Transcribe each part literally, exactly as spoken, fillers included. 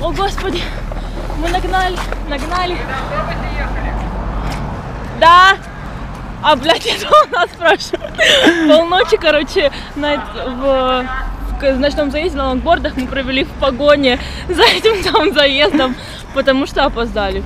О, Господи, мы нагнали, нагнали. Вы на автобусе ехали? Да. А, блядь, это у нас спрашивают. Полночи, короче, на, в, в, в ночном заезде на лонгбордах мы провели в погоне за этим самым заездом, потому что опоздали.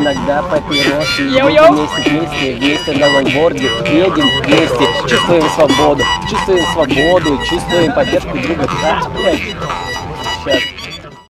Иногда по переносу, вместе, вместе, вместе на лонгборде, едем вместе, чувствуем свободу, чувствуем свободу, чувствуем поддержку друга.